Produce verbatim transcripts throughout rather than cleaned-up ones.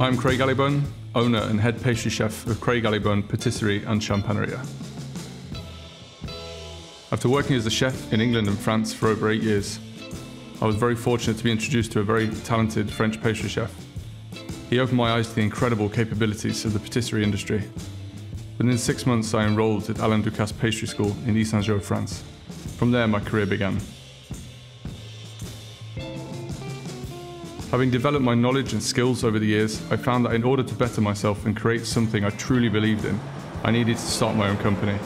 I'm Craig Alleyburn, owner and head pastry chef of Craig Alleyburn Patisserie and Champagneria. After working as a chef in England and France for over eight years, I was very fortunate to be introduced to a very talented French pastry chef. He opened my eyes to the incredible capabilities of the patisserie industry. Within six months, I enrolled at Alain Ducasse Pastry School in Issanjo, France. From there, my career began. Having developed my knowledge and skills over the years, I found that in order to better myself and create something I truly believed in, I needed to start my own company.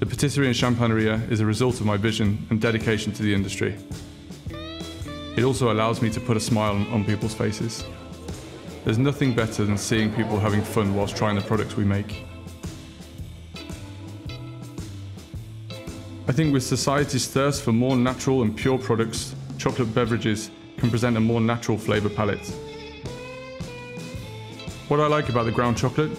The Patisserie and Champagneria is a result of my vision and dedication to the industry. It also allows me to put a smile on people's faces. There's nothing better than seeing people having fun whilst trying the products we make. I think with society's thirst for more natural and pure products, chocolate beverages can present a more natural flavour palette. What I like about the ground chocolate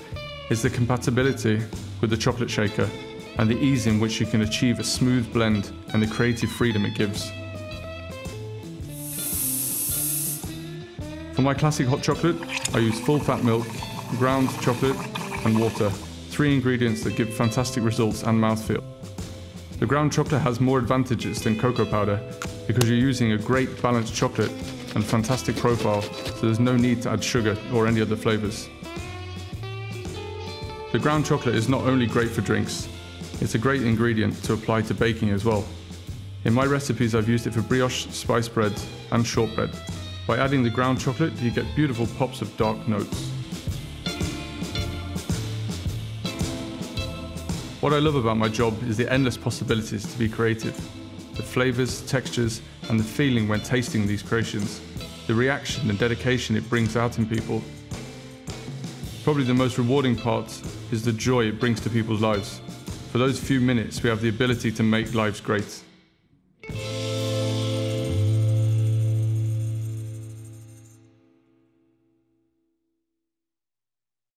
is the compatibility with the chocolate shaker, and the ease in which you can achieve a smooth blend and the creative freedom it gives. For my classic hot chocolate, I use full-fat milk, ground chocolate and water, three ingredients that give fantastic results and mouthfeel. The ground chocolate has more advantages than cocoa powder because you're using a great balanced chocolate and fantastic profile, so there's no need to add sugar or any other flavours. The ground chocolate is not only great for drinks, it's a great ingredient to apply to baking as well. In my recipes, I've used it for brioche, spice bread and shortbread. By adding the ground chocolate, you get beautiful pops of dark notes. What I love about my job is the endless possibilities to be creative. The flavours, textures and the feeling when tasting these creations. The reaction and dedication it brings out in people. Probably the most rewarding part is the joy it brings to people's lives. For those few minutes, we have the ability to make lives great.